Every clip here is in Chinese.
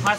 来， 哎，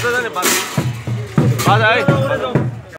这在哪里？八台。